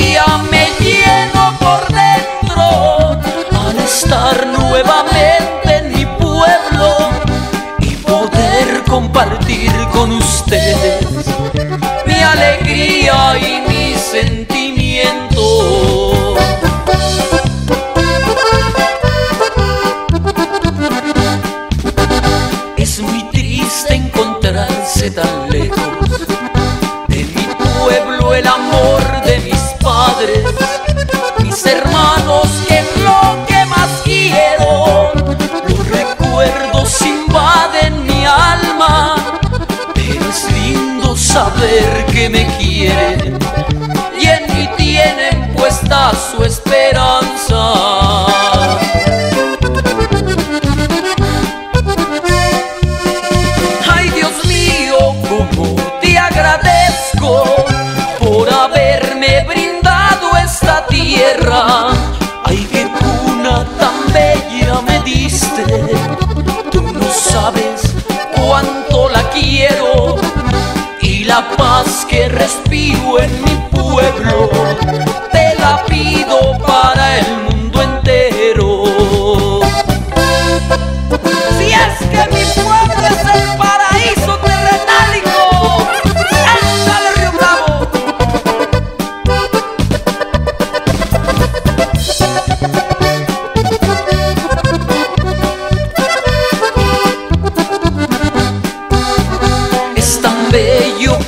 alegría me lleno por dentro al estar nuevamente en mi pueblo y poder compartir con ustedes mi alegría y mi sentimiento. Es muy triste encontrarse tan lejos de mi pueblo, el amor de mis padres, mis hermanos, que es lo que más quiero. Los recuerdos invaden mi alma, pero es lindo saber que me quieren y en mí tienen puesta su esperanza. Ay, qué cuna tan bella me diste, tú no sabes cuánto la quiero, y la paz que respiro en mi pueblo te la pido para el mundo entero. Si es que mi pueblo es el paraíso terrenal.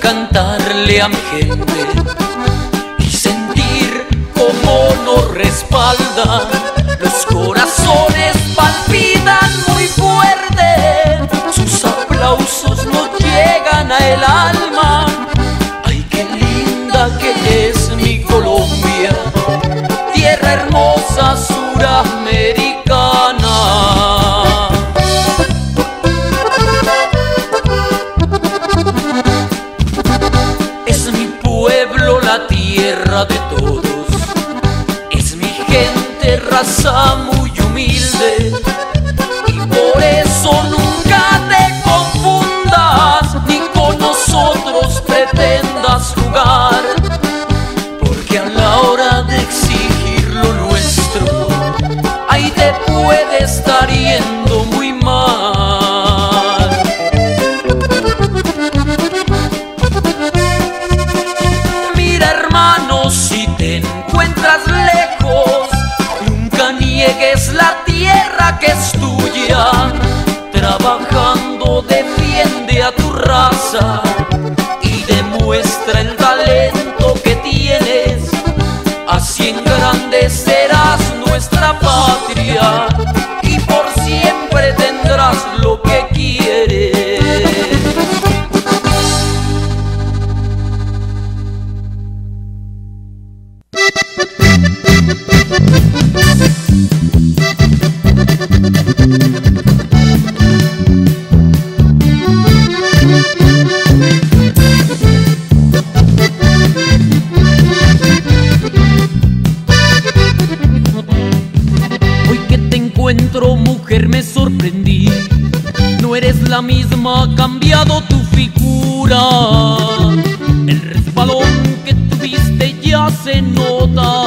Cantarle a mi gente y sentir cómo nos respalda, los corazones palpitan muy fuerte, sus aplausos nos llegan a el alma. Ay, qué linda que es mi Colombia, tierra hermosa suramericana. Tierra de todos, es mi gente, raza muy humilde, y por eso nunca te confundas ni con nosotros pretendas jugar, porque a la hora de exigir lo nuestro, ahí te puede estar yendo muy mal. Si te encuentras lejos, nunca niegues la tierra que es tuya. Trabajando defiende a tu raza y demuestra el talento que tienes. Así engrandecerás nuestra patria y por siempre tendrás lo que quieres. Hoy que te encuentro, mujer, me sorprendí. No eres la misma, ha cambiado tu figura. El resbalón que tuviste ya se nota,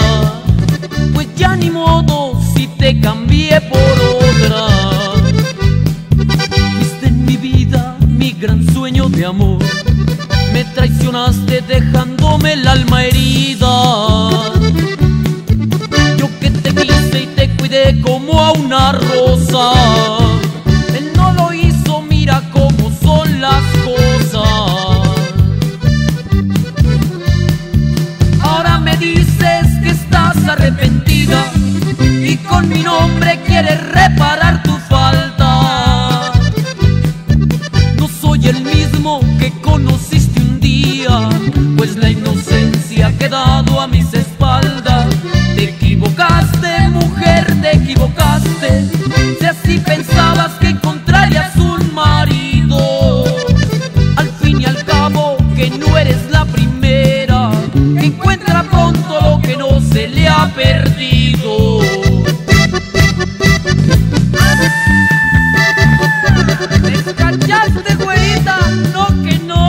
pues ya ni modo si te cambié por otra. Fuiste en mi vida mi gran sueño de amor, me traicionaste dejándome el alma herida. Yo que te quise y te cuidé como a una rosa, él no lo hizo, mira cómo son las cosas. Arrepentida y con mi nombre quieres reparar tu falta. No soy el mismo que conociste un día, pues la inocencia ha quedado a mis espaldas. Te equivocaste, mujer, te equivocaste. Si así pensabas que encontrarías un marido, al fin y al cabo que no eres la primera que encuentra pronto lo que no se le ha perdido. Descachaste, güerita, no que no.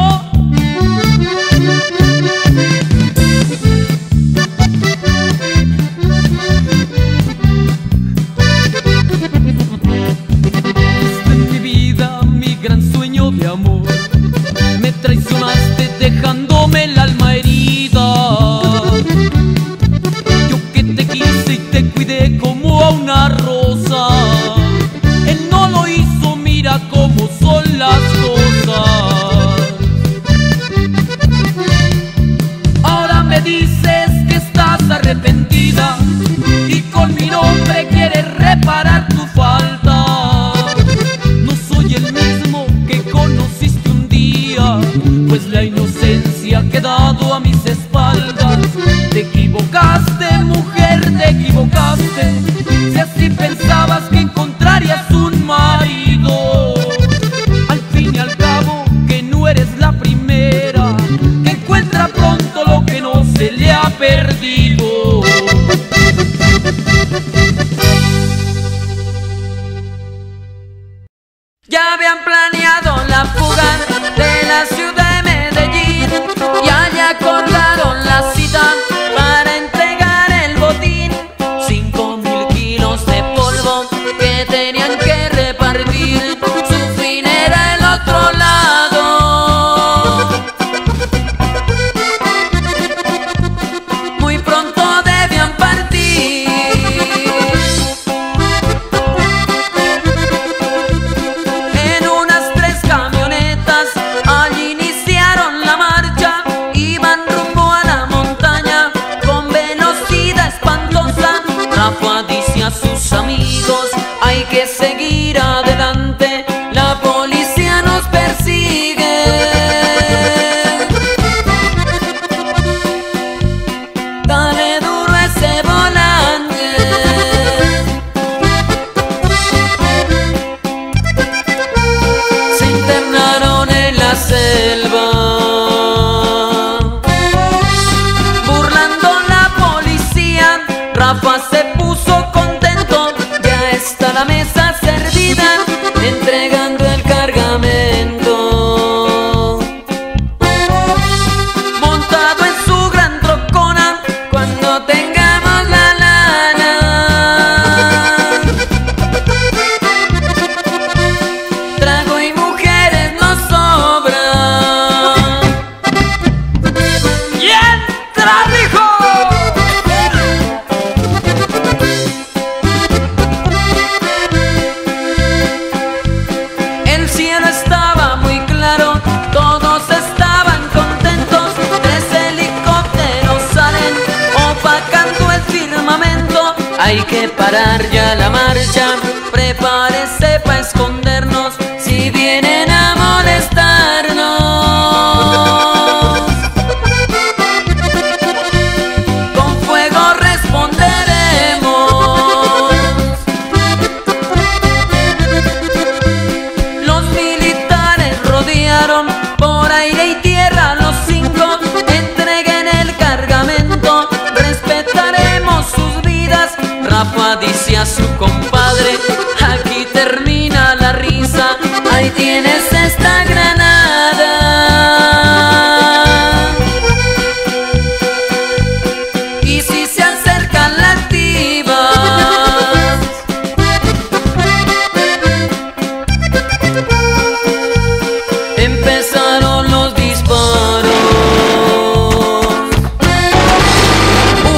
estás arrepentida y con mi nombre quieres reparar tu falta. No soy el mismo que conociste un día, pues la inocencia ha quedado a mis espaldas. Te equivocaste, mujer, te equivocaste. Si así pensabas que encontrarías un marido, al fin y al cabo que no eres la primera que encuentra pronto lo que no se le ha perdido. Ya habían planeado la fuga de la ciudad de Medellín, ya le acordaron la cita para entregar el botín. 5.000 kilos de polvo que tenían que repartir, su fin era el otro lado. Muy pronto debían partir. En unas 3 camionetas allí iniciaron la marcha, iban rumbo a la montaña con velocidad espantosa. Rafa dice a sus amigos: hay que seguir adelante, la policía nos persigue. Dale duro a ese volante. Se internaron en la selva, burlando la policía. Rafa se puso contento, ya está la mesa servida, entregando el cargamento. Montado en su gran trocona, cuando tengamos la lana, trago y mujeres nos sobran. ¡Y entra, hijo! El cielo estaba muy claro, todos estaban contentos. 3 helicópteros salen opacando el firmamento. Hay que parar ya la marcha, prepárese para escondernos si vienen a molestarnos. Con fuego responderemos. Los militares rodearon por aire y tierra a los 5. Entreguen el cargamento, respetaremos sus vidas. Rafa dice a su compadre: aquí termina la risa, ahí tienes esta granada. Y si se acercan las divas, empezaron los disparos.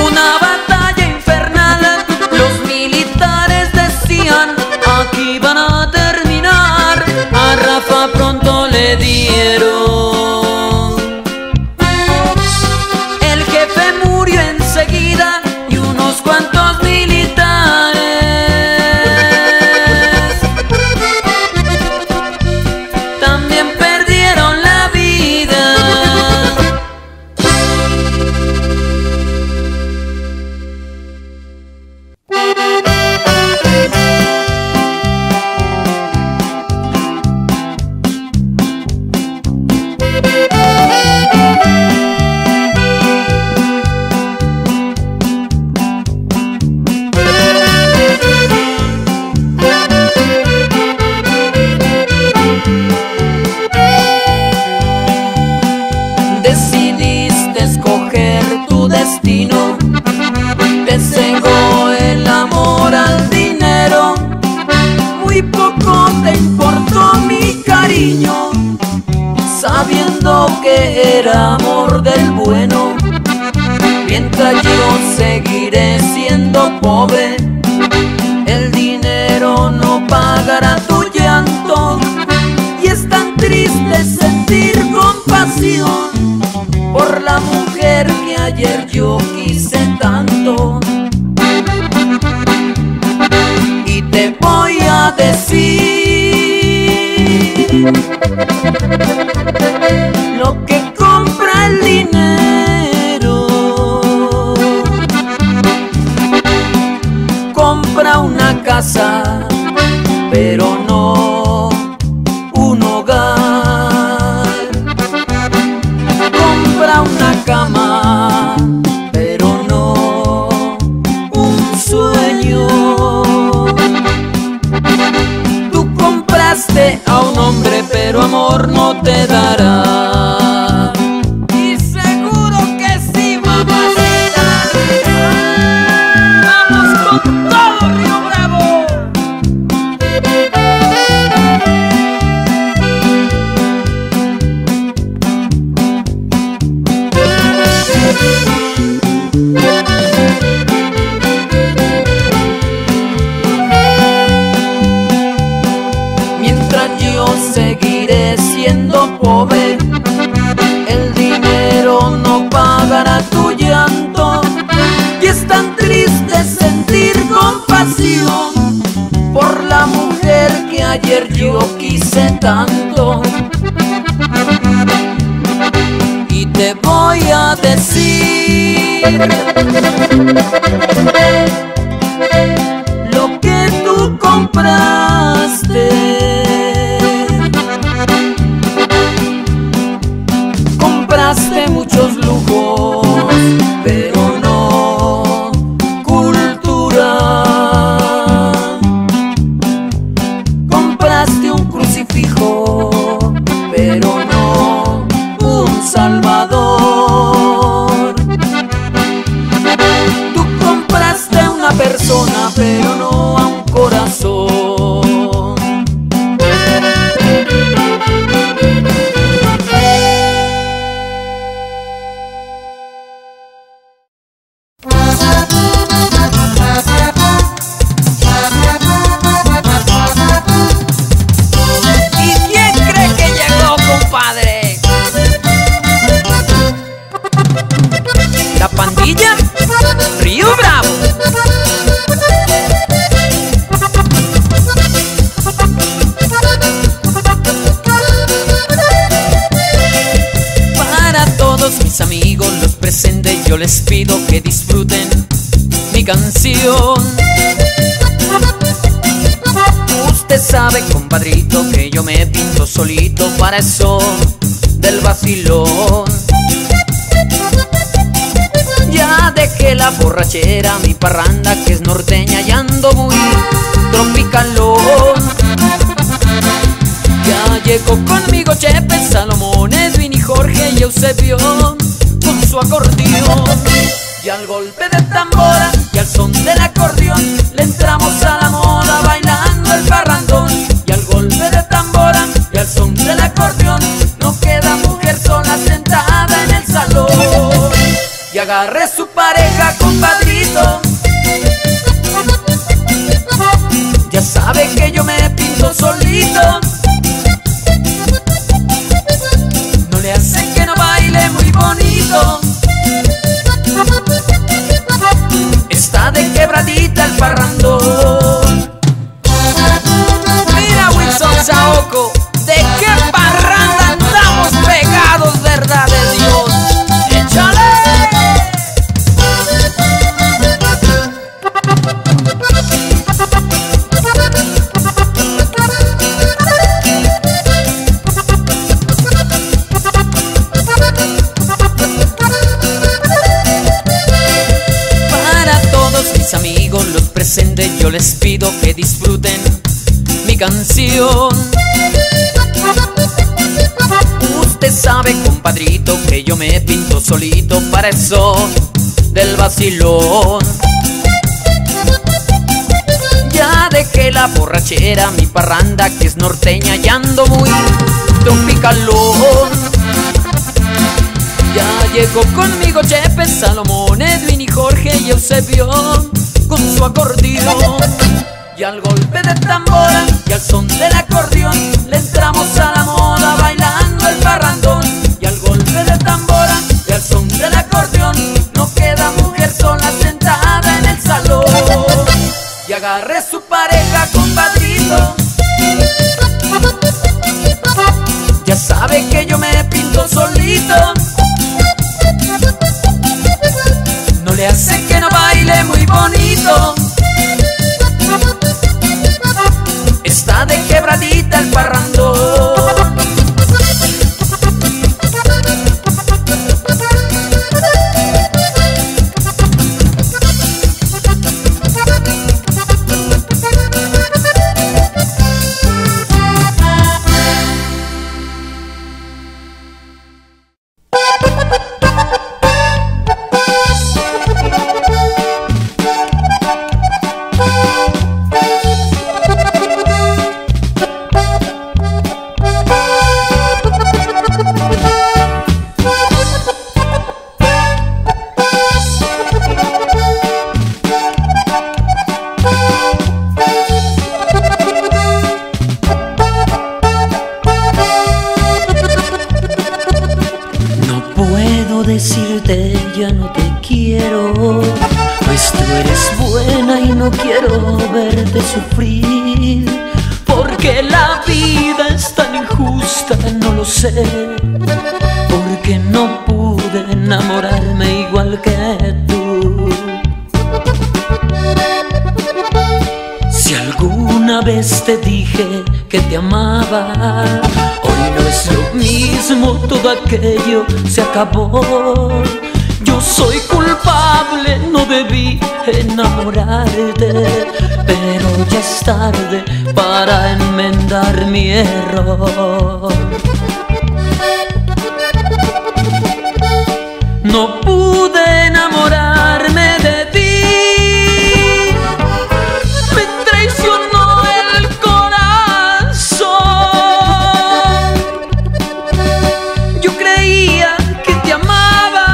Una batalla infernal, los militares decían: aquí van a terminar. A Rafa pronto le dieron. El jefe murió enseguida y unos cuantos militares también perdieron la vida. Decidiste escoger tu destino, te cegó el amor al dinero. Muy poco te importó mi cariño, sabiendo que era amor del bueno. Mientras yo seguiré siendo pobre, el dinero no pagará tu llanto. Y es tan triste sentir compasión por la mujer que ayer yo quise tanto. cantando y te voy a decir lo que tú compraste. Compraste muchos lujos, pero no cultura. Compraste un crucifijo, pero no un salvador. Tú compraste a una persona, pero no a un corazón. Yo les pido que disfruten mi canción. Usted sabe, compadrito, que yo me pinto solito para eso del vacilón. Ya dejé la borrachera, mi parranda que es norteña, y ando muy tropicalón. Ya llegó conmigo Chepe, Salomones, Vini, Jorge y Eusebio con su acordeón, y al golpe de tambora y al son del acordeón le entramos a la moda bailando el parrandón. Y al golpe de tambora y al son del acordeón no queda mujer sola sentada en el salón. Y agarre su pareja, compadrito, ya sabe que yo me pinto solito. No le hace que no baile muy bonito. Está de quebradita el parrandón. Mira, Wilson Saoko, ¿de qué parranda andamos pegados, verdad de Dios? ¡Échale! Amigos, los presentes, yo les pido que disfruten mi canción. Usted sabe, compadrito, que yo me pinto solito para eso del vacilón. Ya dejé la borrachera, mi parranda que es norteña, y ando muy tropicalón. Ya llegó conmigo Chepe, Salomón, Edwin y Jorge y Eusebio con su acordeón. Y al golpe de tambora y al son del acordeón le entramos a la moda bailando el parrandón. Y al golpe de tambora y al son del acordeón no queda mujer sola sentada en el salón. Y agarre su pareja, compadrito, ya sabe que yo me pinto solito. No le hace que no baile muy bonito. Está de quebradita el parrandón. ¿Por qué la vida es tan injusta? No lo sé. ¿Por qué no pude enamorarme igual que tú? Si alguna vez te dije que te amaba, hoy no es lo mismo, todo aquello se acabó. Yo soy culpable, no debí enamorarte, pero ya es tarde para enmendar mi error. No pude enamorarme de ti, me traicionó el corazón. Yo creía que te amaba,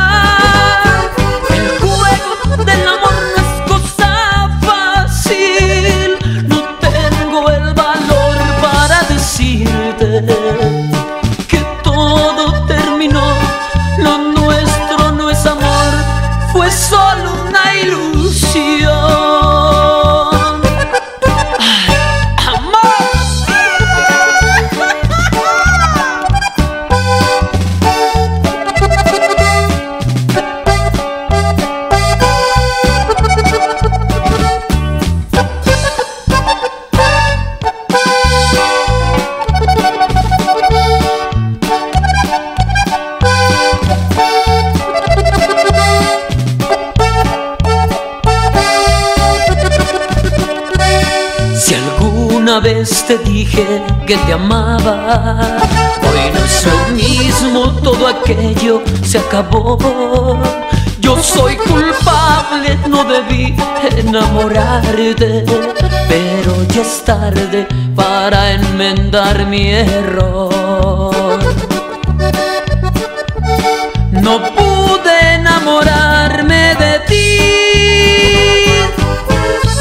el juego del amor no es cosa fácil. No tengo el valor para decirte que todo terminó. Lo amor fue solo una ilusión. Ay, una vez te dije que te amaba, hoy no es lo mismo, todo aquello se acabó. Yo soy culpable, no debí enamorarte, pero ya es tarde para enmendar mi error. No pude enamorarme de ti,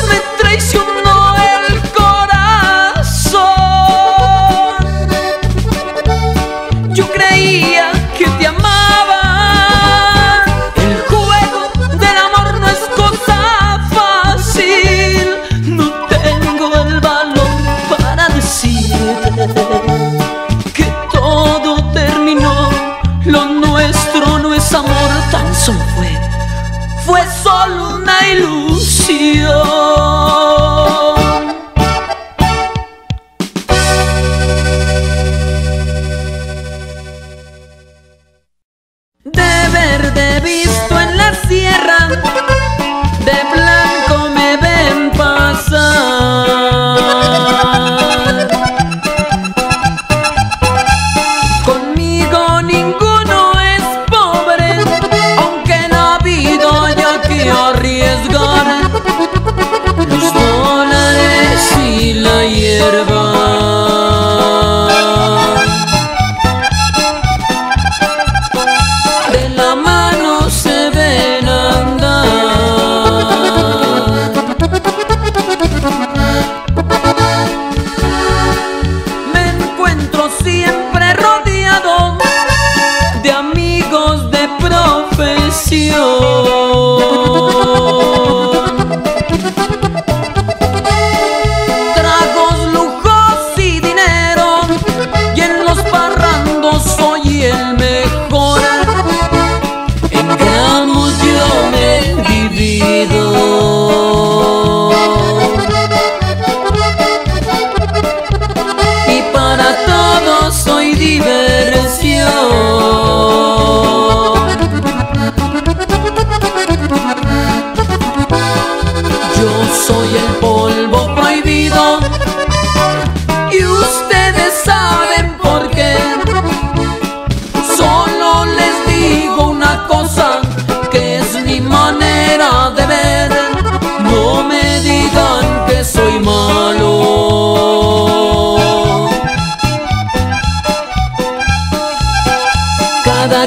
me traicionó. Que todo terminó, lo nuestro no es amor, tan solo fue solo una ilusión.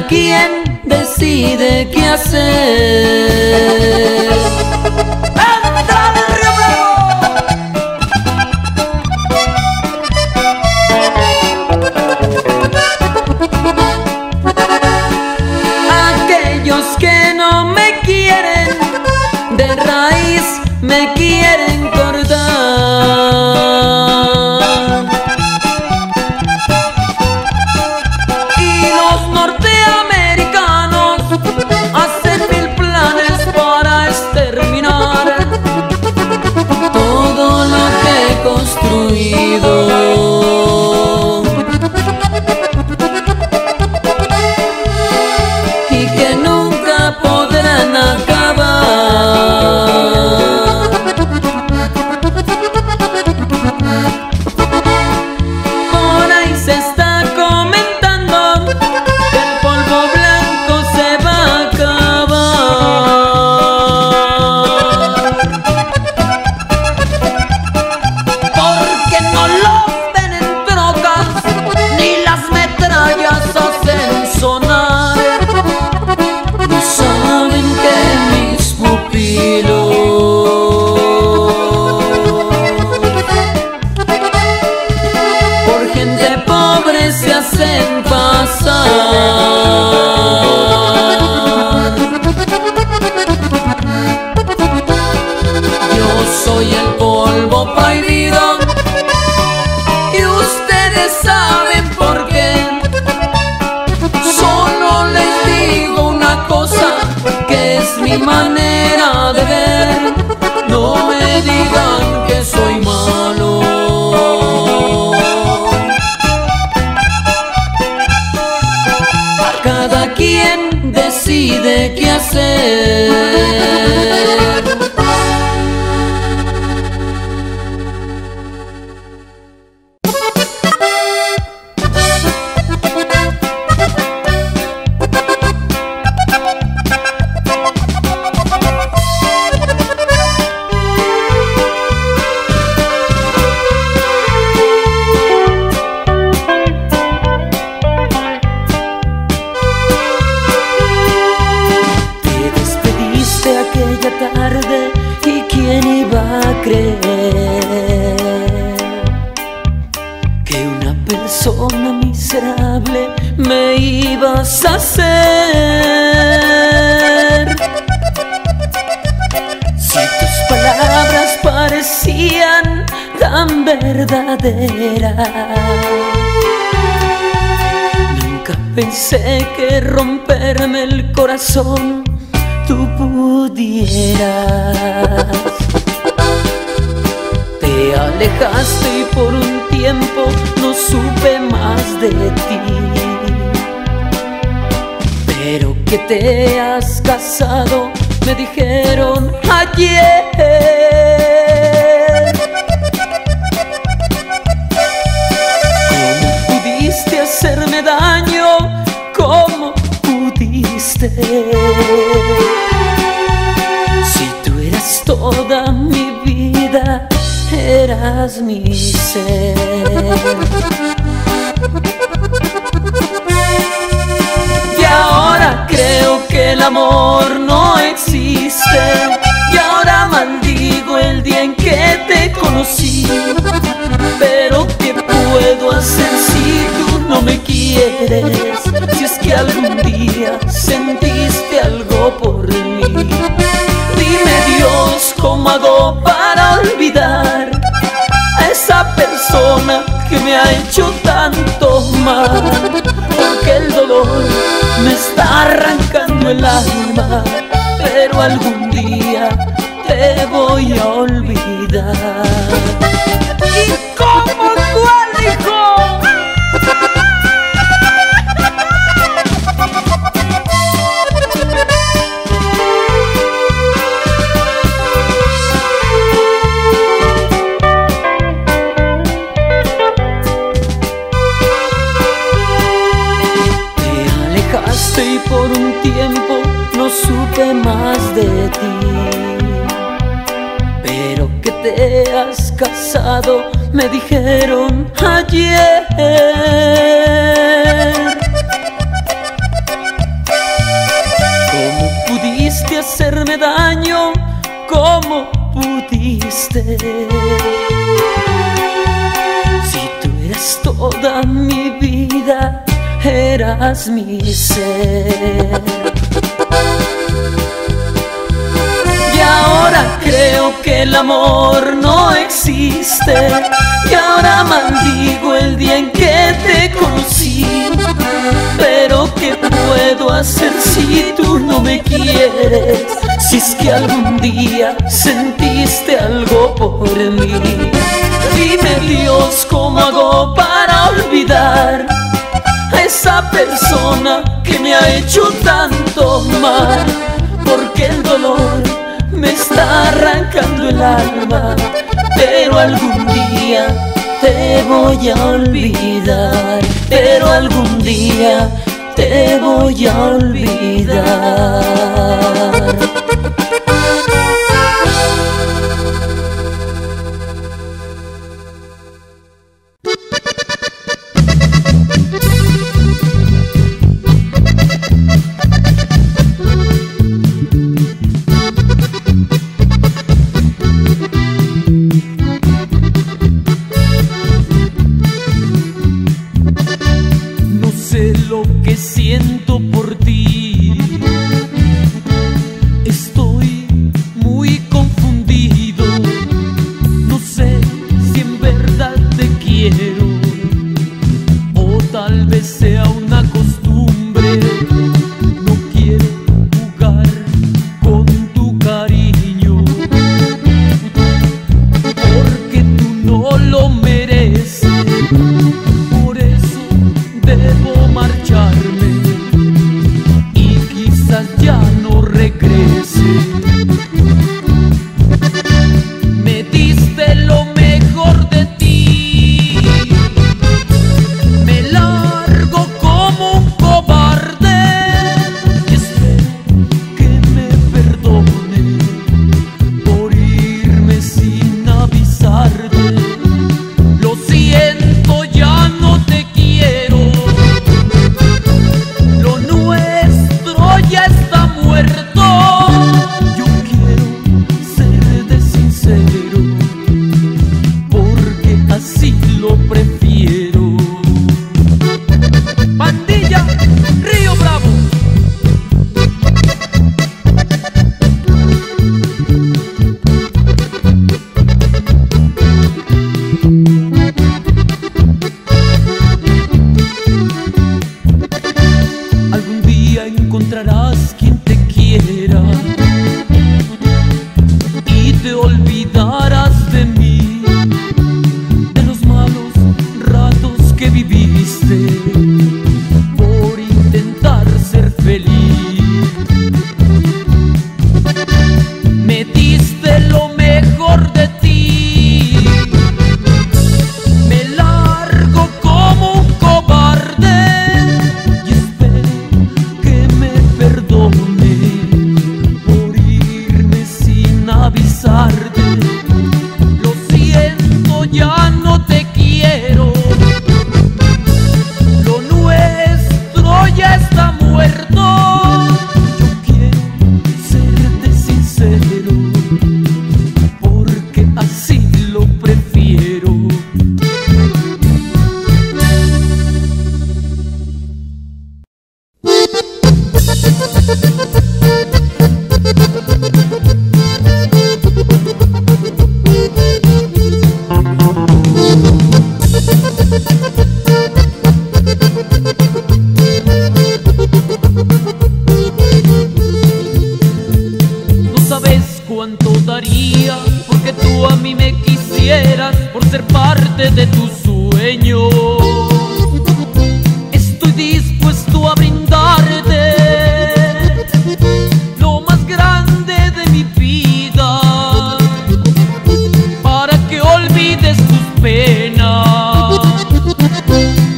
¿Quién decide qué hacer? ¡Entra en el río Bravo! Aquellos que no me quieren, de raíz me quieren cortar. soy el polvo prohibido, y ustedes saben por qué. Solo les digo una cosa, que es mi manera de ver. No me digan que soy malo. Cada quien decide qué hacer. Nunca pensé que romperme el corazón tú pudieras. Te alejaste y por un tiempo no supe más de ti, pero que te has casado me dijeron ayer. Hacerme daño, ¿cómo pudiste? Si tú eras toda mi vida, eras mi ser. Y ahora creo que el amor no existe, y ahora maldigo el día en que te conocí. Pero ¿qué puedo hacer si tú no me quieres? Si es que algún día sentiste algo por mí, dime Dios, ¿cómo hago para olvidar a esa persona que me ha hecho tanto mal? Porque el dolor me está arrancando el alma, pero algún día te voy a olvidar. ¿Y cómo duele, hijo? Te alejaste y por un tiempo no supe más de ti, pero que te has casado me dijeron ayer. ¿Cómo pudiste hacerme daño? ¿Cómo pudiste? Si tú eras toda mi vida, eras mi ser. Y ahora creo que el amor no existe, y ahora maldigo el día en que te conocí. Pero ¿qué puedo hacer si tú no me quieres? Si es que algún día sentiste algo por mí, dime Dios, ¿cómo hago para olvidar a esa persona que me ha hecho tanto mal? Porque el dolor me está arrancando el alma, pero algún día te voy a olvidar, pero algún día te voy a olvidar. te olvidaras de mí, de los malos ratos que viviste por intentar ser feliz. Me diste lo mejor de ti, me largo como un cobarde y espero que me perdone por irme sin avisarte. Lo siento, ya no te quiero, lo nuestro ya está muerto. Yo quiero serte sincero, porque así lo prefiero. Cuánto daría porque tú a mí me quisieras, por ser parte de tu sueño. Estoy dispuesto a brindarte lo más grande de mi vida, para que olvides tus penas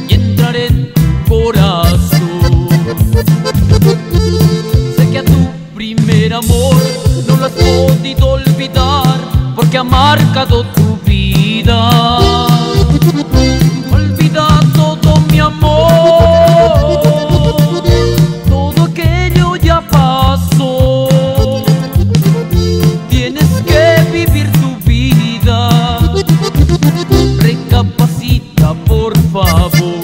y entrar en tu corazón. Sé que a tu primer amor no lo has podido olvidar, porque ha marcado tu vida. Olvida todo, mi amor, todo aquello ya pasó. Tienes que vivir tu vida, recapacita por favor.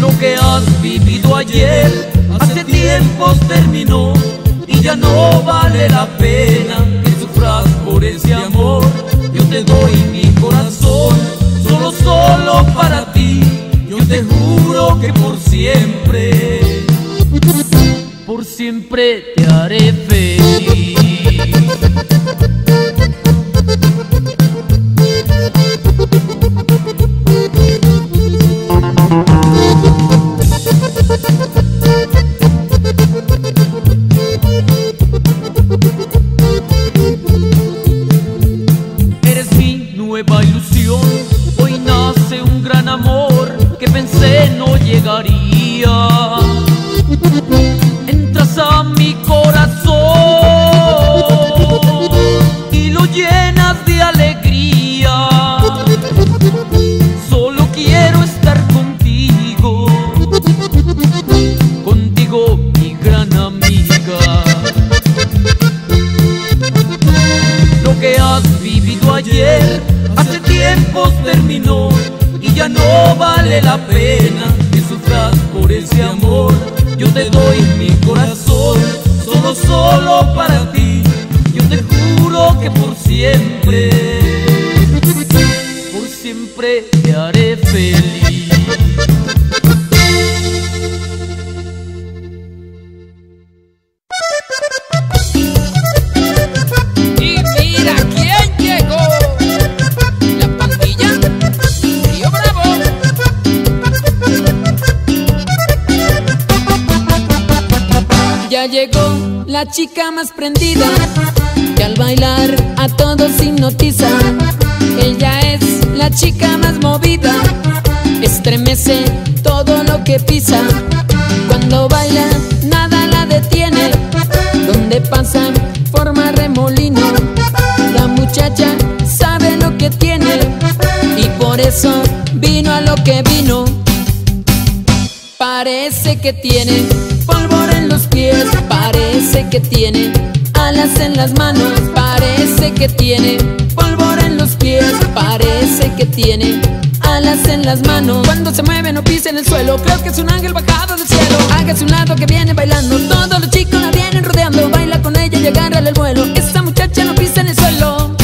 Lo que has vivido ayer hace tiempo terminó, y ya no vale la pena que sufras por ese amor. Yo te doy mi corazón, solo, solo para ti. Yo te juro que por siempre te haré feliz. Hoy nace un gran amor que pensé no llegaría. Entras a mi corazón y lo llenas de alegría. Solo quiero estar contigo, contigo mi gran amiga. Lo que has vivido ayer hace tiempos terminó, y ya no vale la pena que sufras por ese amor. Yo te doy mi corazón, solo, solo para ti. Yo te juro que por siempre te haré feliz. Ya llegó la chica más prendida, que al bailar a todos hipnotiza. Ella es la chica más movida, estremece todo lo que pisa. Cuando baila nada la detiene, donde pasa forma remolino. La muchacha sabe lo que tiene, y por eso vino a lo que vino. Parece que tiene pólvora en los pies, parece que tiene alas en las manos. Parece que tiene pólvora en los pies, parece que tiene alas en las manos. Cuando se mueve no pisa en el suelo, creo que es un ángel bajado del cielo. Hágase un lado que viene bailando, todos los chicos la vienen rodeando. Baila con ella y agárrale el vuelo, esa muchacha no pisa en el suelo.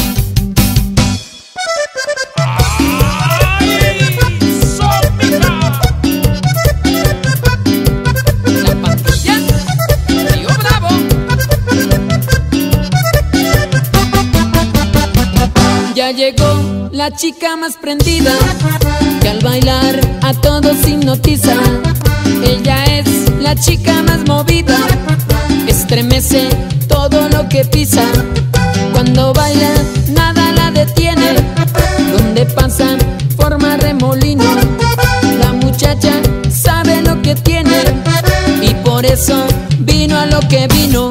llegó la chica más prendida, que al bailar a todos hipnotiza. Ella es la chica más movida, estremece todo lo que pisa. Cuando baila nada la detiene, donde pasa forma remolino. La muchacha sabe lo que tiene y por eso vino a lo que vino.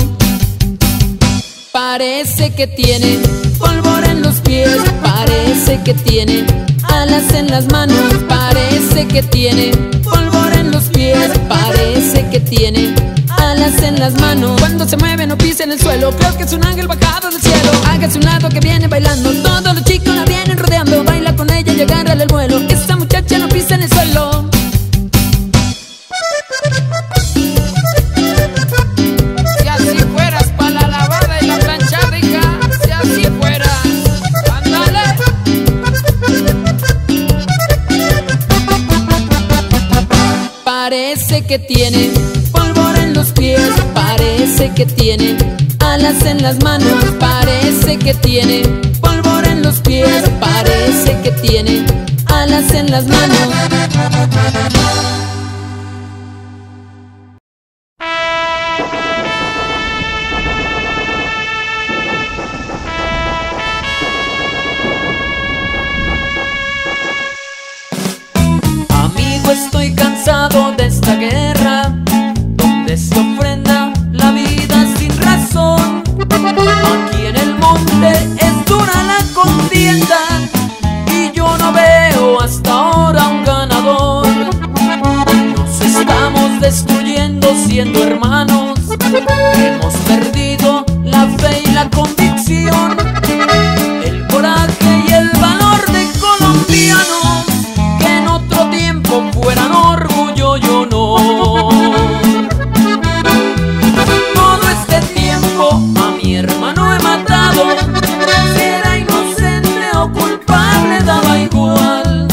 Parece que tiene pólvora en los pies, parece que tiene alas en las manos, parece que tiene pólvora en los pies, parece que tiene alas en las manos. Cuando se mueve no pisa en el suelo, creo que es un ángel bajado del cielo. Hágase un lado que viene bailando, todos los chicos la vienen rodeando. Baila con ella y agárrale el vuelo, esta muchacha no pisa en el suelo. Parece que tiene pólvora en los pies, parece que tiene alas en las manos, parece que tiene pólvora en los pies, parece que tiene alas en las manos. Estoy cansado de esta guerra, donde se ofrenda la vida sin razón. Aquí en el monte es dura la contienda y yo no veo hasta ahora un ganador. Nos estamos destruyendo siendo hermanos, hemos perdido la fe y la convicción, el coraje y el valor de colombianos. Fueran orgullo y honor. Todo este tiempo a mi hermano he matado, si era inocente o culpable daba igual.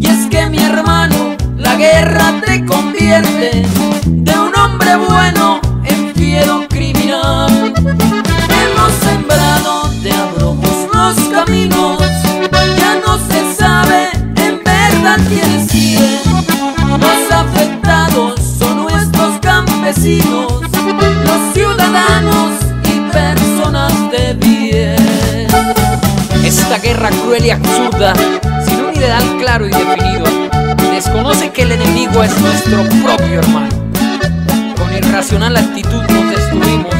Y es que mi hermano, la guerra te convierte de un hombre bueno en fiero criminal. Hemos sembrado de abrojos los caminos, ya no se sabe en verdad quién decide. Los afectados son nuestros campesinos, los ciudadanos y personas de bien. Esta guerra cruel y absurda, sin un ideal claro y definido, desconoce que el enemigo es nuestro propio hermano. Con irracional actitud nos destruimos,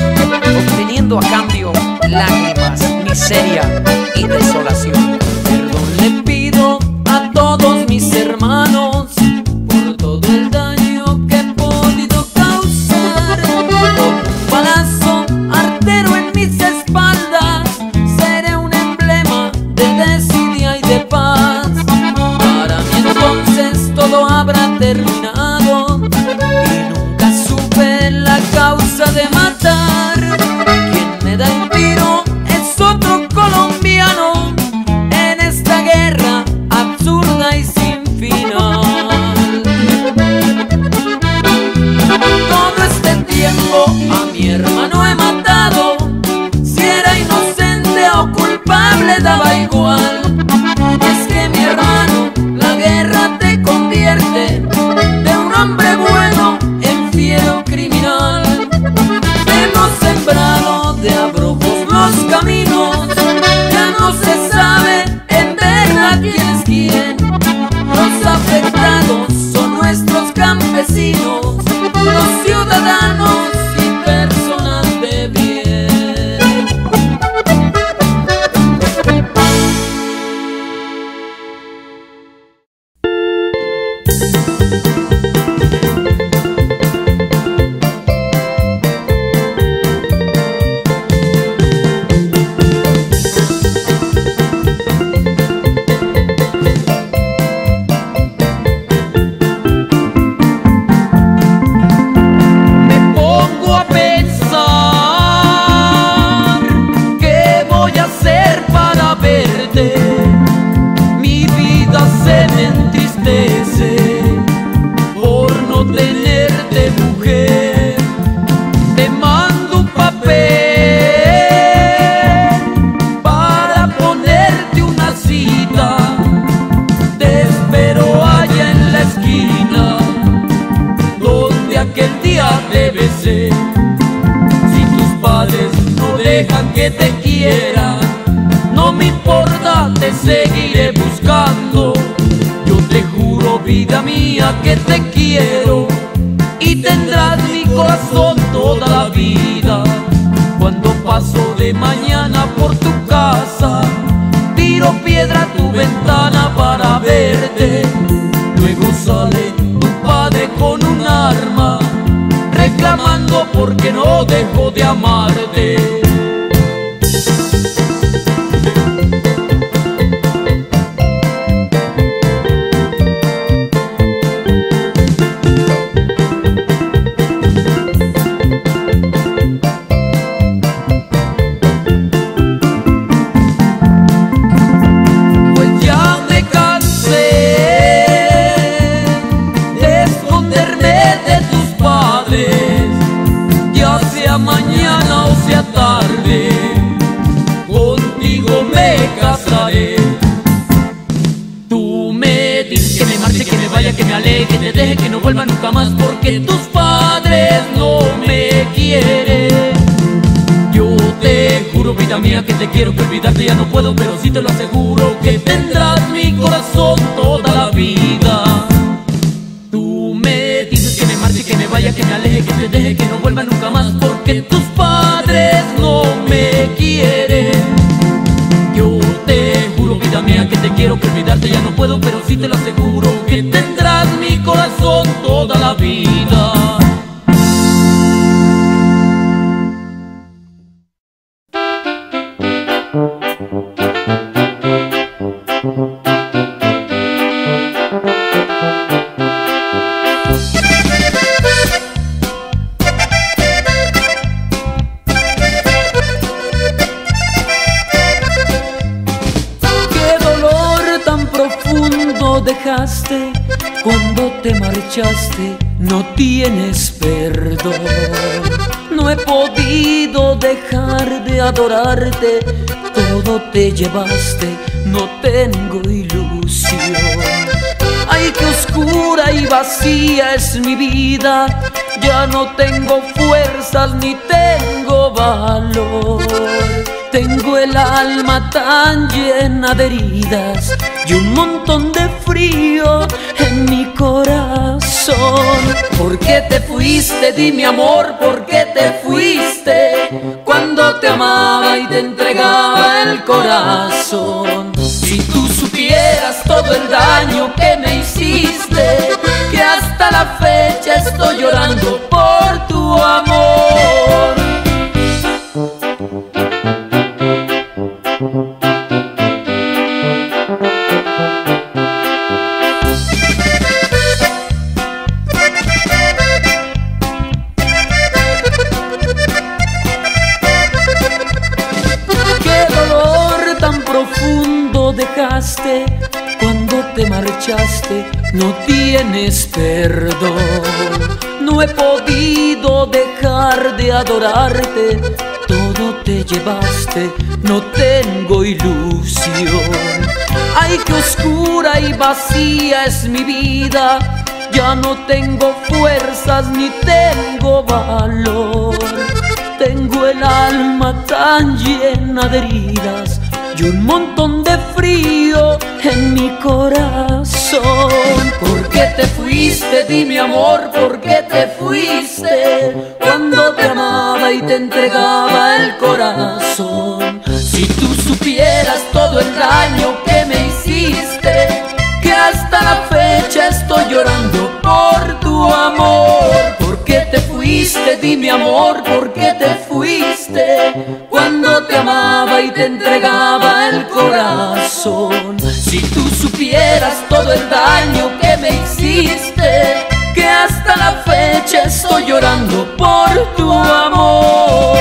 obteniendo a cambio lágrimas, miseria y desolación. Perdón le pido a todos mis hermanos, todo el daño que he podido causar. Con un balazo artero en mis espaldas seré un emblema de desidia y de paz. Para mí entonces todo habrá terminado y nunca supe la causa de matar. Quien me da el tiro es otro colombiano. dejan que te quiera. No me importa, te seguiré buscando. Yo te juro, vida mía, que te quiero y tendrás mi corazón toda la vida. Cuando paso de mañana por tu casa, tiro piedra a tu ventana para verte. Luego sale tu padre con un arma, reclamando porque no dejo de amarte. Que te deje, que no vuelva nunca más, porque tus padres no me quieren. Yo te juro, vida mía, que te quiero, que olvidarte ya no puedo, pero sí te lo aseguro que tendrás mi corazón toda la vida. Tú me dices que me marche, que me vaya, que me aleje, que te deje, que no vuelva nunca más, porque tus padres no me quieren. Yo te juro, vida mía, que te quiero, que olvidarte ya no puedo, pero sí te lo aseguro que tendrás mi corazón toda la vida. Cuando te marchaste no tienes perdón. No he podido dejar de adorarte, todo te llevaste, no tengo ilusión. Ay, qué oscura y vacía es mi vida, ya no tengo fuerzas ni tengo valor. Tengo el alma tan llena de heridas y un montón de frío en mi corazón. ¿Por qué te fuiste? Dime, amor, ¿por qué te fuiste? Cuando te amaba y te entregaba el corazón. Si tú supieras todo el daño que me hiciste, que hasta la fecha estoy llorando por tu amor. Cuando te marchaste no tienes perdón. No he podido dejar de adorarte, todo te llevaste, no tengo ilusión. Ay, qué oscura y vacía es mi vida, ya no tengo fuerzas ni tengo valor. Tengo el alma tan llena de heridas y un montón de frío en mi corazón. ¿Por qué te fuiste? Dime, amor, ¿por qué te fuiste? Cuando te amaba y te entregaba el corazón. Si tú supieras todo el daño que me hiciste, que hasta la fecha estoy llorando por tu amor. ¿Por qué te fuiste? Dime, amor, ¿por qué te fuiste? Cuando te amaba y te entregaba el corazón. Si tú supieras todo el daño que me hiciste, que hasta la fecha estoy llorando por tu amor.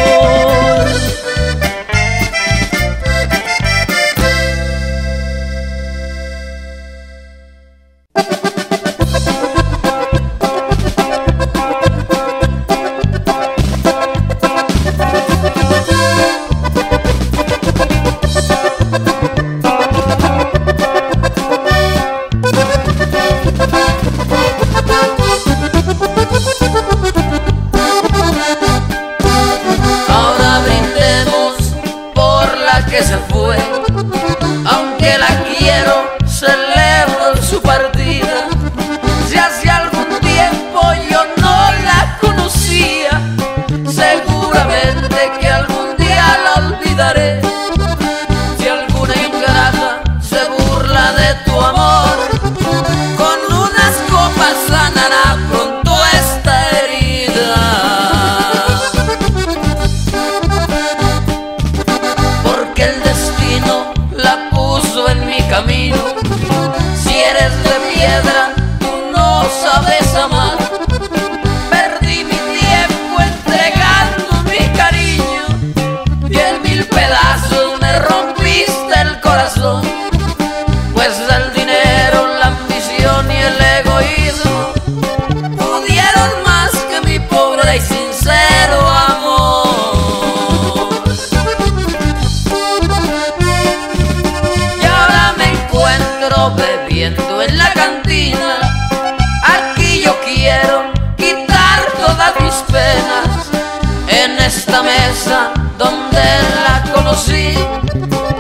donde la conocí,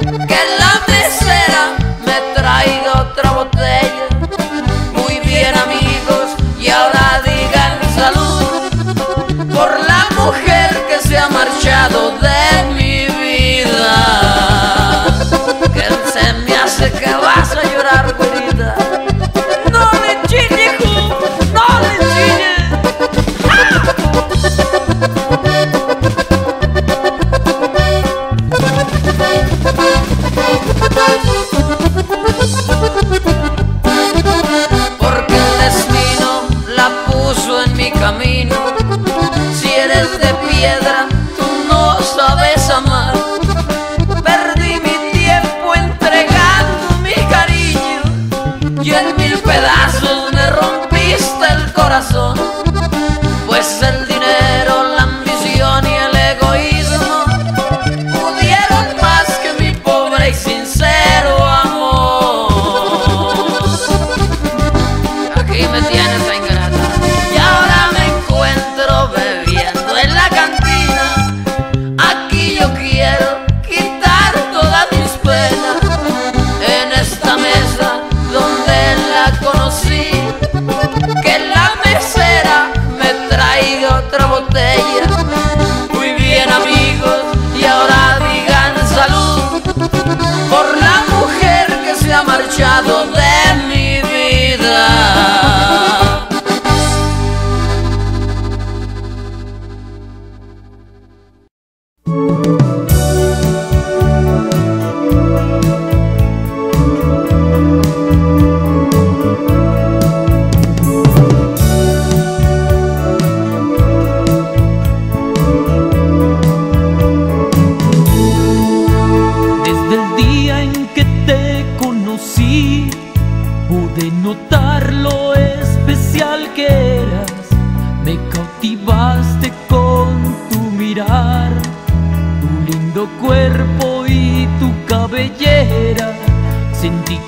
que la mesera me traiga otra botella. Muy bien, amigos, y ahora digan salud por la mujer que se ha marchado de mi vida, que se me hace que vas a llorar, bonita. No le chilles, no le chilles. ¡Ah! Porque el destino la puso en mi camino. Si eres de piedra, tú no sabes amar. Perdí mi tiempo entregando mi cariño y en mil pedazos me rompiste el corazón. Pues el dinero, la ambición y el egoísmo pudieron más que mi pobre y sincero amor. Aquí me tienes, ingrata. Y ahora me encuentro bebiendo en la cantina. Aquí yo quiero quitar todas mis penas. En esta mesa donde la conocí, que la mesera me traiga otra botella. Muy bien, amigos, y ahora digan salud por la mujer que se ha marchado de mi vida.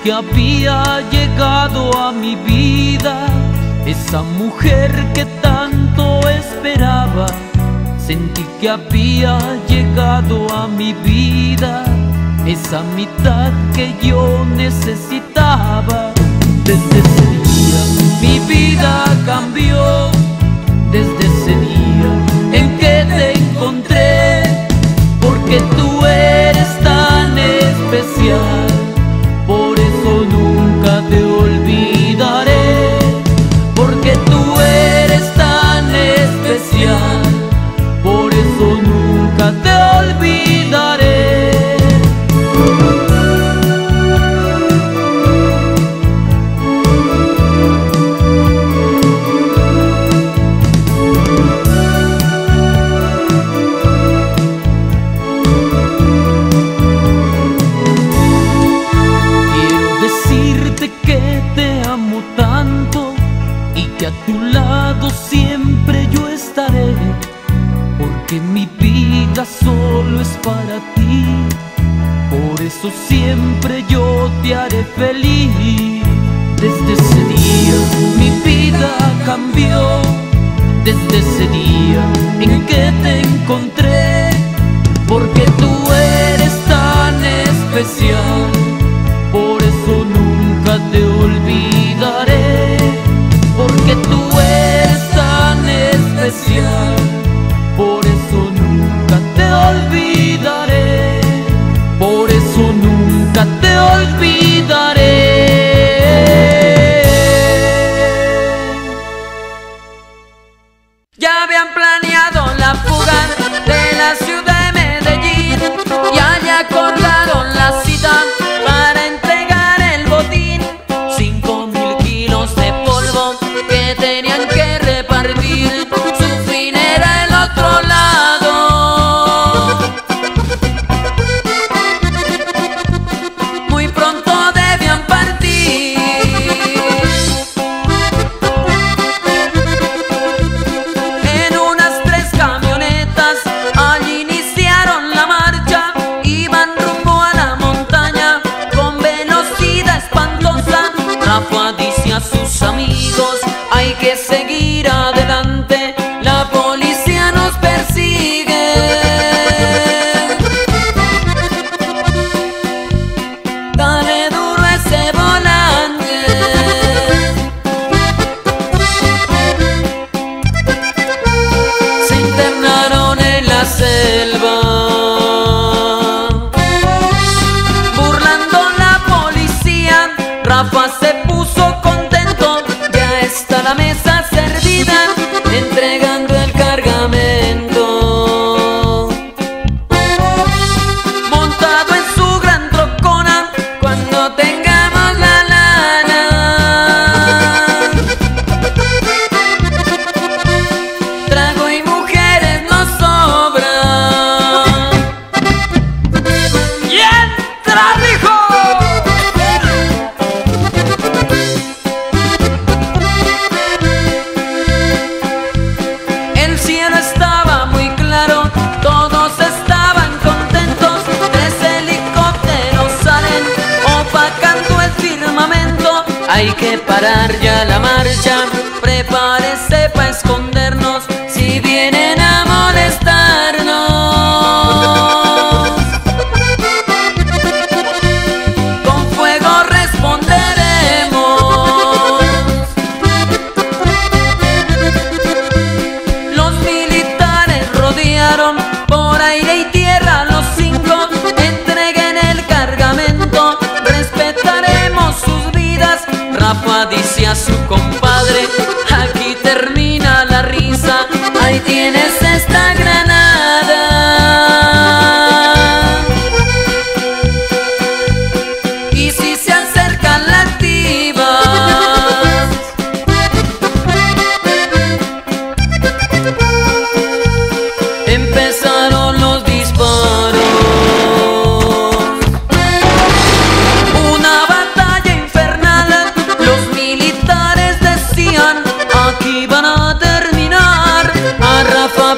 Que había llegado a mi vida esa mujer que tanto esperaba. Sentí que había llegado a mi vida esa mitad que yo necesitaba. Desde ese día mi vida cambió. Desde ese día en que te encontré, porque tú eres tan especial. Te olvidaré porque tú eres tan especial, por eso nunca te olvidaré. A tu lado siempre yo estaré, porque mi vida solo es para ti. Por eso siempre yo te haré feliz. Desde ese día mi vida cambió. Desde ese día en que te encontré, porque tú eres tan especial, por eso nunca te olvidaré. Porque tú eres tan especial, por eso nunca te olvidaré, por eso nunca te olvidaré. Ya habían planeado la fuga de la ciudad de Medellín, ya le acordaron la cita para entregar el botín. 5.000 kilos de polvo que tenían que repartir, su fin era el otro lado. Muy pronto debían partir. En unas 3 camionetas al iniciaron la marcha, iban rumbo a la montaña con velocidad espantosa. Rafa dice a sus amigos: hay que seguir adelante, la policía nos persigue. cada mesa servida, entregando el cargamento. Montado en su gran trocona, cuando tengamos la lana. Trago y mujeres nos sobran. ¡Y entra, hijo! Hay que parar ya la marcha, prepárese pa' escondernos si vienen a molestarnos. Con fuego responderemos. Los militares rodearon por aire y tierra los 5. Entreguen el cargamento, respetaremos sus vidas. Rafa dice a su compadre, aquí termina la risa, ahí tienes esta granada. Y si se acercan las divas, empezaron los disparos.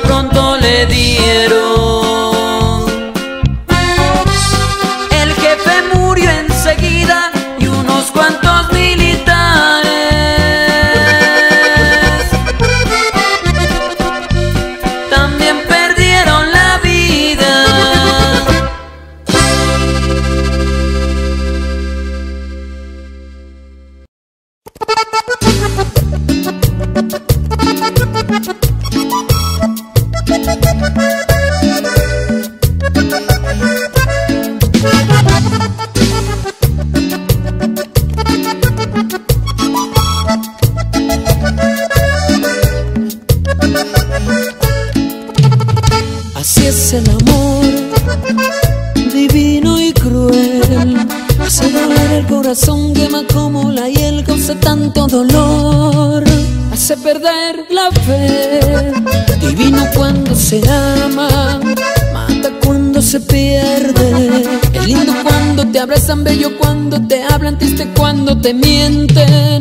Pronto le dieron. El jefe murió enseguida y unos cuantos militares también perdieron la vida. Así es el amor, divino y cruel. Hace doler el corazón, quema como la hiel, causa tanto dolor, hace perder la fe. Divino cuando se ama, mata cuando se pierde. Es lindo cuando te abrazan, bello cuando te hablan, triste cuando te mienten,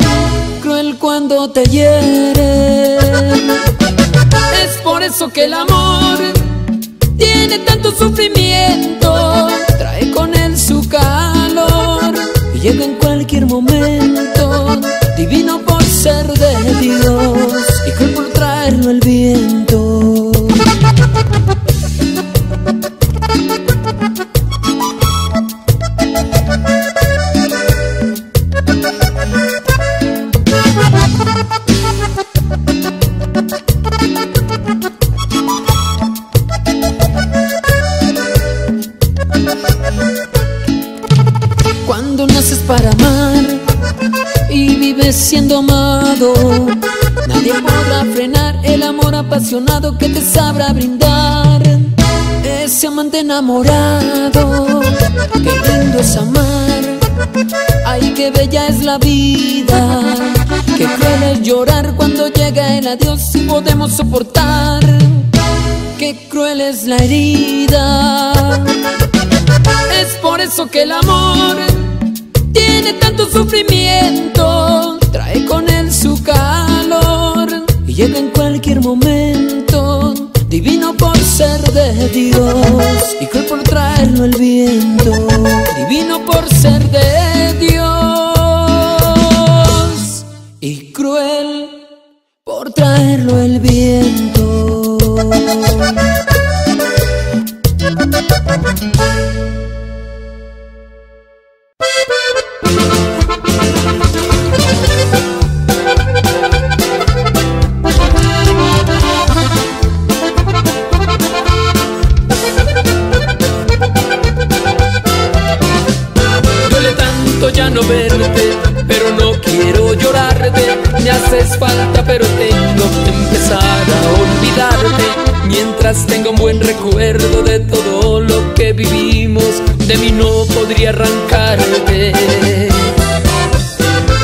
cruel cuando te hieren. Es por eso que el amor tiene tanto sufrimiento, trae con él su calor y llega en cualquier momento. Divino por ser de Dios y cruel por traerlo el viento. Cuando naces para amar y vives siendo amado, nadie podrá frenar el amor apasionado que te sabrá brindar ese amante enamorado. Qué lindo es amar, ay qué bella es la vida. Qué cruel es llorar cuando llega el adiós y podemos soportar. Qué cruel es la herida. Es por eso que el amor tiene tanto sufrimiento, trae con él su calor y llega en cualquier momento. Divino por ser de Dios y cruel por traerlo el viento. Divino por ser de Dios y cruel por traerlo el viento. Duele tanto ya no verte, pero no quiero llorarte, me haces falta. fuerte, no empezar a olvidarte. Mientras tenga un buen recuerdo de todo lo que vivimos, de mí no podría arrancarte.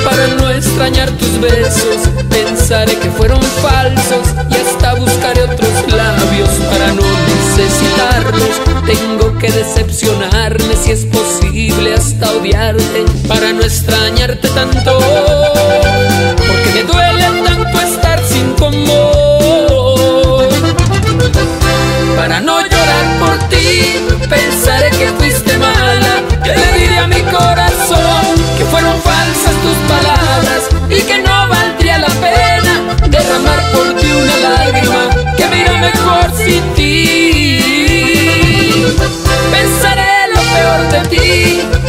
Para no extrañar tus besos, pensaré que fueron falsos y hasta buscaré otros labios para no necesitarlos. Tengo que decepcionarme, si es posible hasta odiarte, para no extrañarte tanto, porque me duele tanto estar sin tu amor. Para no llorar por ti, pensaré que fuiste mala, que le diré a mi corazón que fueron falsas tus palabras y que no valdría la pena derramar por ti una lágrima, que me irá mejor sin ti. Pensaré lo peor de ti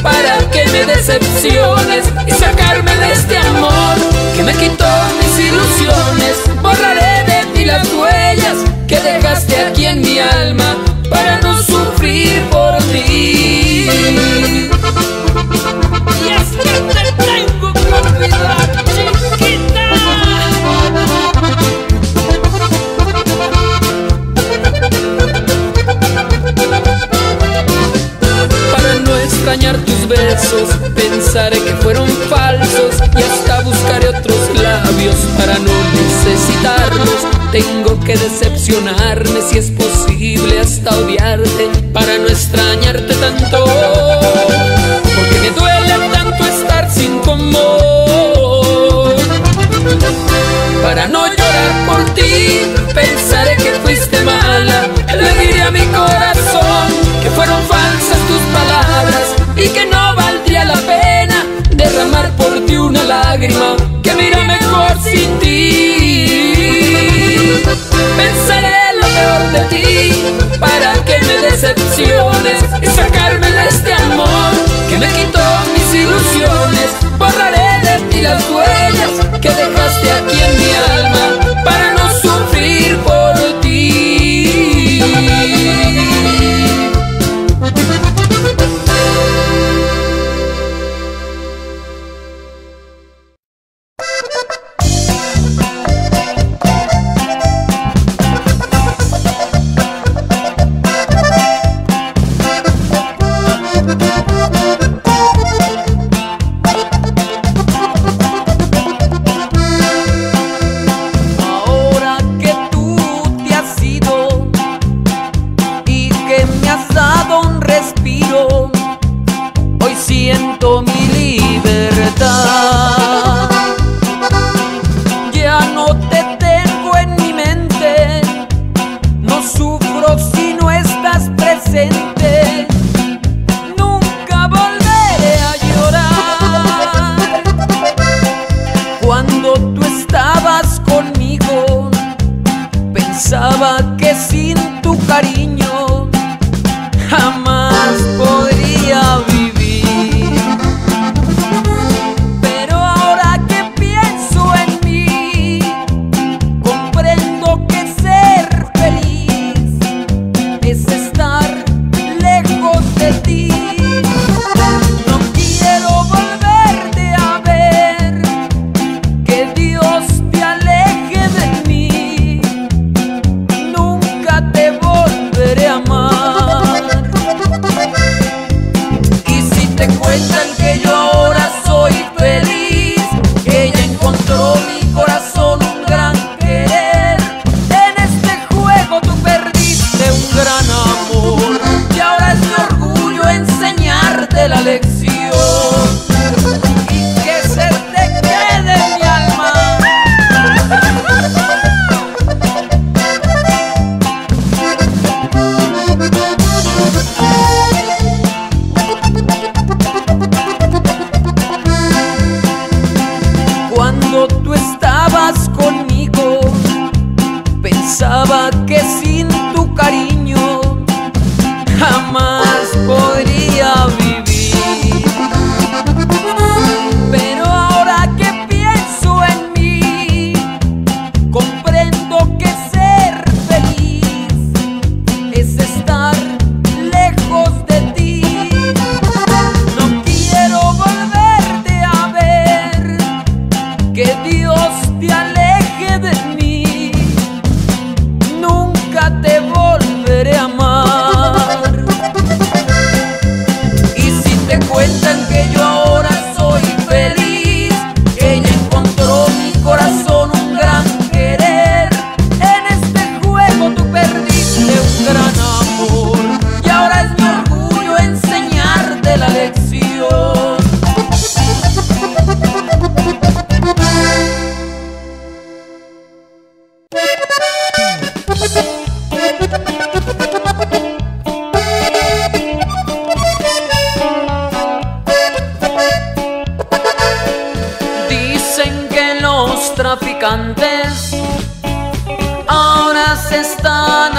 para que me decepciones y sacarme de este amor que me quitó mis ilusiones. Borraré de ti las huellas que dejaste aquí en mi alma para no sufrir por ti. Y es que te tengo que olvidar, chiquita. Para no extrañar tus besos, pensaré que fueron falsos y hasta buscaré otros labios para no necesitarlos. Tengo que decepcionarme, si es posible hasta odiarte, para no extrañarte tanto, porque me duele tanto estar sin tu amor. Para no llorar por ti, pensaré que fuiste mala, le diré a mi corazón que fueron falsas tus palabras y que no valdría la pena derramar por ti una lágrima, que me irá mejor sin ti. Pensaré lo peor de ti para que me decepciones y sacarme de este amor que me quitó mis ilusiones. Borraré de ti las huellas que dejaste aquí en mi alma para no sufrir por ti.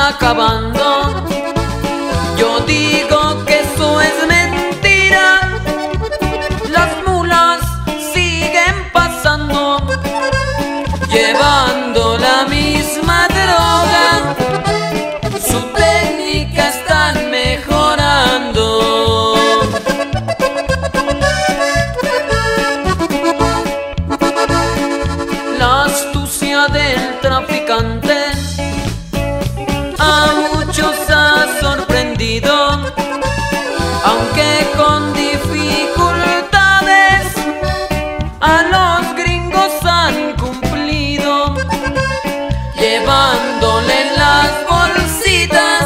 acabando. Yo digo que eso es mentira. Las mulas siguen pasando, llevando la misma droga. Su técnica están mejorando. La astucia del traficante a muchos ha sorprendido, aunque con dificultades a los gringos han cumplido, llevándole en las bolsitas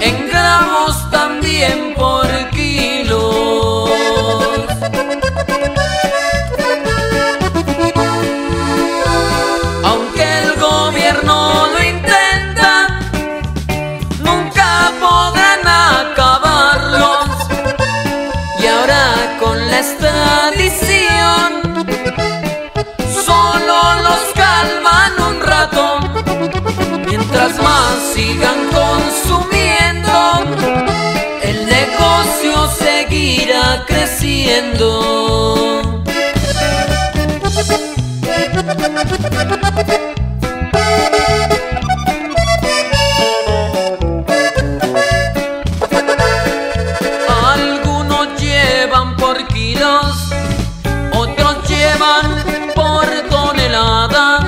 en gramos también por kilos. Aunque el gobierno lo tradición, solo los calman un rato, mientras más sigan consumiendo, el negocio seguirá creciendo. Otros llevan por toneladas.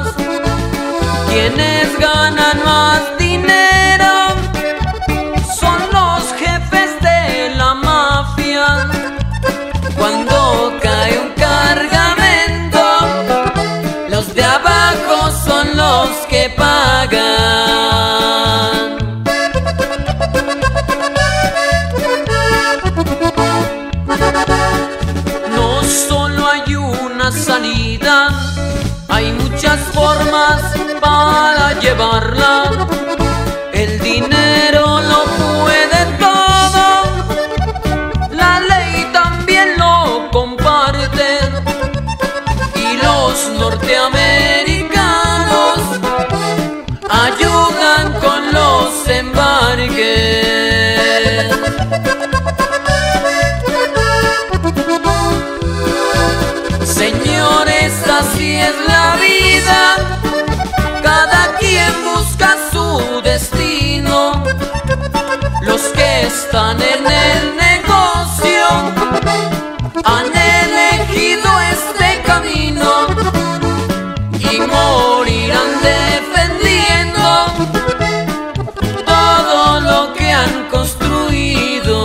Quienes ganan más dinero son los jefes de la mafia. Cuando cae un cargamento, los de abajo son los que pagan. Salida, hay muchas formas para llevarla. El dinero lo puede todo, la ley también lo comparte, y los norteamericanos ayudan con los embarques. Señores, así es la vida, cada quien busca su destino. Los que están en el negocio han elegido este camino y morirán defendiendo todo lo que han construido.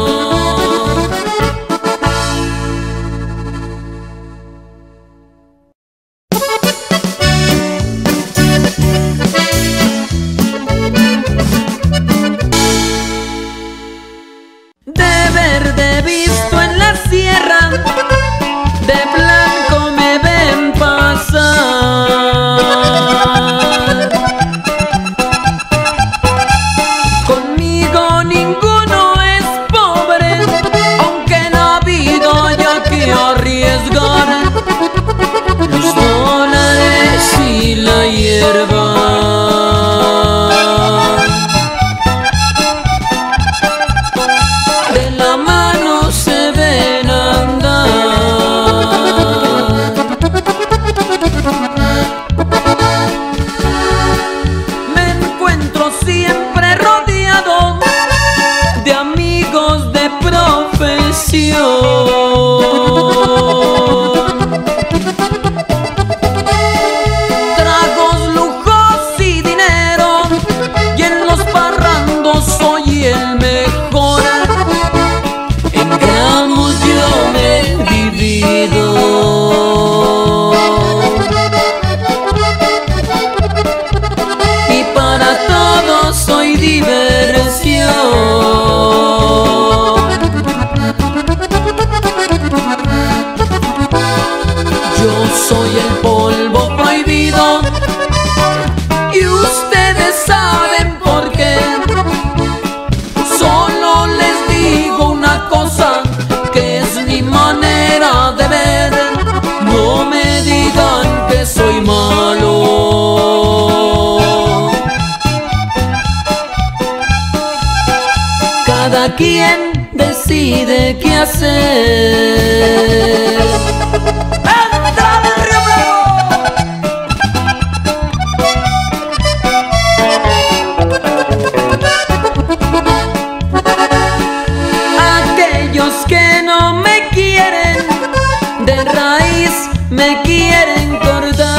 De la mano se ven andar. cada quien decide qué hacer. ¡Entra del Río Bravo! Aquellos que no me quieren, de raíz me quieren cortar.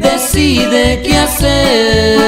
Decide qué hacer.